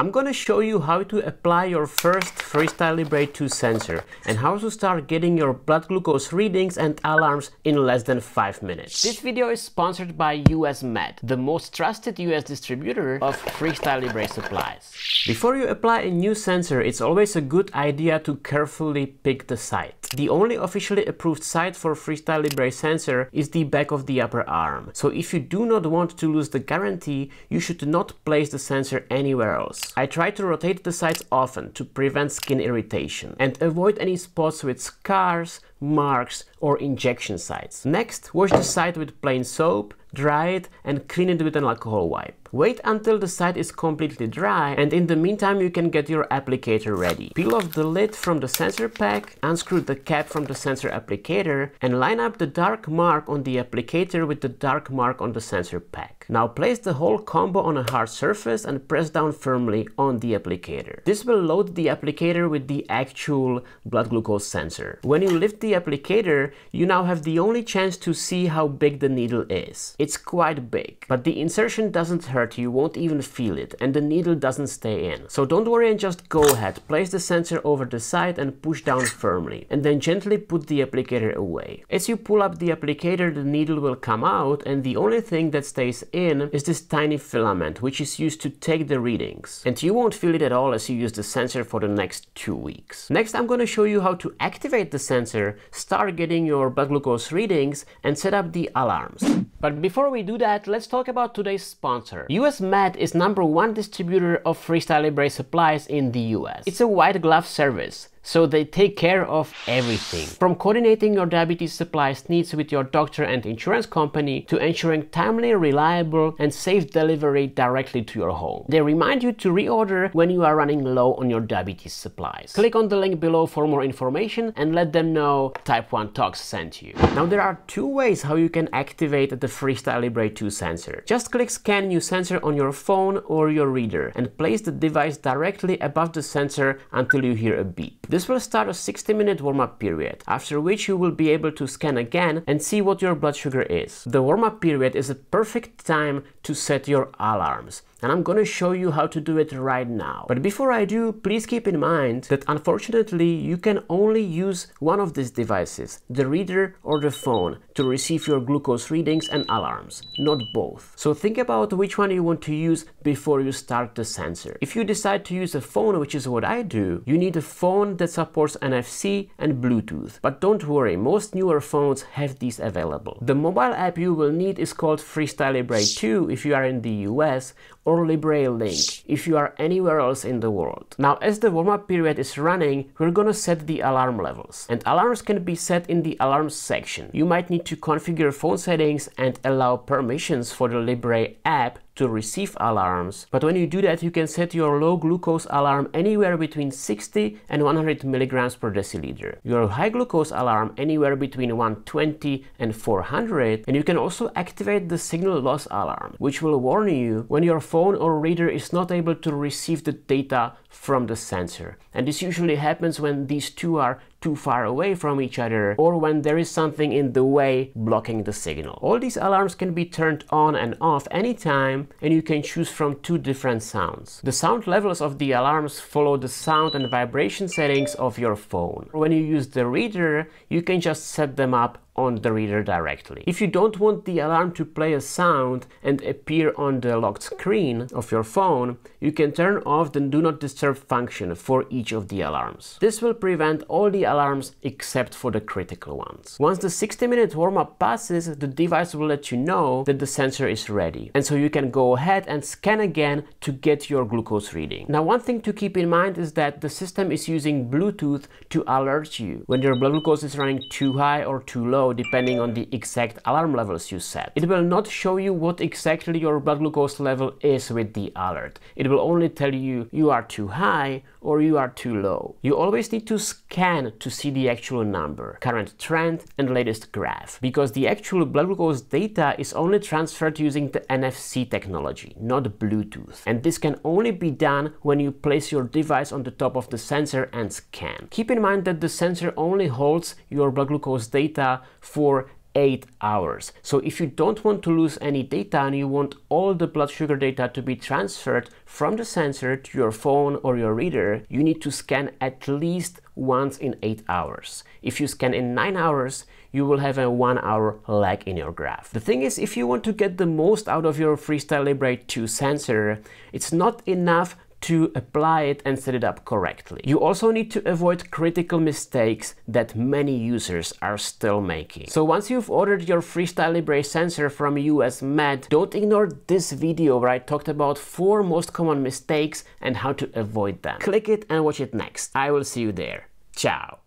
I'm gonna show you how to apply your first Freestyle Libre 2 sensor and how to start getting your blood glucose readings and alarms in less than 5 minutes. This video is sponsored by US Med, the most trusted US distributor of Freestyle Libre supplies. Before you apply a new sensor, it's always a good idea to carefully pick the site. The only officially approved site for Freestyle Libre sensor is the back of the upper arm. So if you do not want to lose the guarantee, you should not place the sensor anywhere else. I try to rotate the sides often to prevent skin irritation and avoid any spots with scars, marks or injection sites. Next, wash the side with plain soap, dry it and clean it with an alcohol wipe. Wait until the side is completely dry and in the meantime you can get your applicator ready. Peel off the lid from the sensor pack, unscrew the cap from the sensor applicator and line up the dark mark on the applicator with the dark mark on the sensor pack. Now place the whole combo on a hard surface and press down firmly on the applicator. This will load the applicator with the actual blood glucose sensor. When you lift the applicator, you now have the only chance to see how big the needle is. It's quite big, but the insertion doesn't hurt, you won't even feel it, and the needle doesn't stay in. So don't worry and just go ahead, place the sensor over the side and push down firmly, and then gently put the applicator away. As you pull up the applicator, the needle will come out, and the only thing that stays in is this tiny filament, which is used to take the readings. And you won't feel it at all as you use the sensor for the next 2 weeks. Next, I'm gonna show you how to activate the sensor, start getting your blood glucose readings and set up the alarms. But before we do that, let's talk about today's sponsor. US Med is #1 distributor of Freestyle Libre supplies in the US. It's a white glove service, so they take care of everything. From coordinating your diabetes supplies needs with your doctor and insurance company to ensuring timely, reliable and safe delivery directly to your home. They remind you to reorder when you are running low on your diabetes supplies. Click on the link below for more information and let them know Type 1 Talks sent you. Now there are 2 ways how you can activate the Freestyle Libre 2 sensor. Just click Scan New Sensor on your phone or your reader and place the device directly above the sensor until you hear a beep. This will start a 60-minute warm-up period, after which you will be able to scan again and see what your blood sugar is. The warm-up period is a perfect time to set your alarms, and I'm gonna show you how to do it right now. But before I do, please keep in mind that unfortunately you can only use one of these devices, the reader or the phone, to receive your glucose readings and alarms, not both. So think about which one you want to use before you start the sensor. If you decide to use a phone, which is what I do, you need a phone that supports NFC and Bluetooth. But don't worry, most newer phones have these available. The mobile app you will need is called Freestyle Libre 2 if you are in the US, or LibreLink if you are anywhere else in the world. Now, as the warm-up period is running, we're gonna set the alarm levels. And alarms can be set in the alarms section. You might need to configure phone settings and allow permissions for the Libre app to receive alarms. But when you do that, you can set your low glucose alarm anywhere between 60 and 100 milligrams per deciliter. Your high glucose alarm anywhere between 120 and 400. And you can also activate the signal loss alarm, which will warn you when your phone or reader is not able to receive the data from the sensor. And this usually happens when these two are too far away from each other or when there is something in the way blocking the signal. All these alarms can be turned on and off anytime and you can choose from 2 different sounds. The sound levels of the alarms follow the sound and vibration settings of your phone. When you use the reader, you can just set them up on the reader directly. If you don't want the alarm to play a sound and appear on the locked screen of your phone, you can turn off the Do Not Disturb function for each of the alarms. This will prevent all the alarms except for the critical ones. Once the 60-minute warm-up passes, the device will let you know that the sensor is ready. And so you can go ahead and scan again to get your glucose reading. Now, one thing to keep in mind is that the system is using Bluetooth to alert you when your blood glucose is running too high or too low, depending on the exact alarm levels you set. It will not show you what exactly your blood glucose level is with the alert. It will only tell you are too high or you are too low. You always need to scan to see the actual number, current trend and latest graph, because the actual blood glucose data is only transferred using the NFC technology, not Bluetooth. And this can only be done when you place your device on the top of the sensor and scan. Keep in mind that the sensor only holds your blood glucose data for 8 hours. So if you don't want to lose any data and you want all the blood sugar data to be transferred from the sensor to your phone or your reader, you need to scan at least once in 8 hours. If you scan in 9 hours, you will have a 1 hour lag in your graph. The thing is, if you want to get the most out of your Freestyle Libre 2 sensor, it's not enough to apply it and set it up correctly. You also need to avoid critical mistakes that many users are still making. So once you've ordered your Freestyle Libre sensor from US Med, don't ignore this video where I talked about 4 most common mistakes and how to avoid them. Click it and watch it next. I will see you there. Ciao.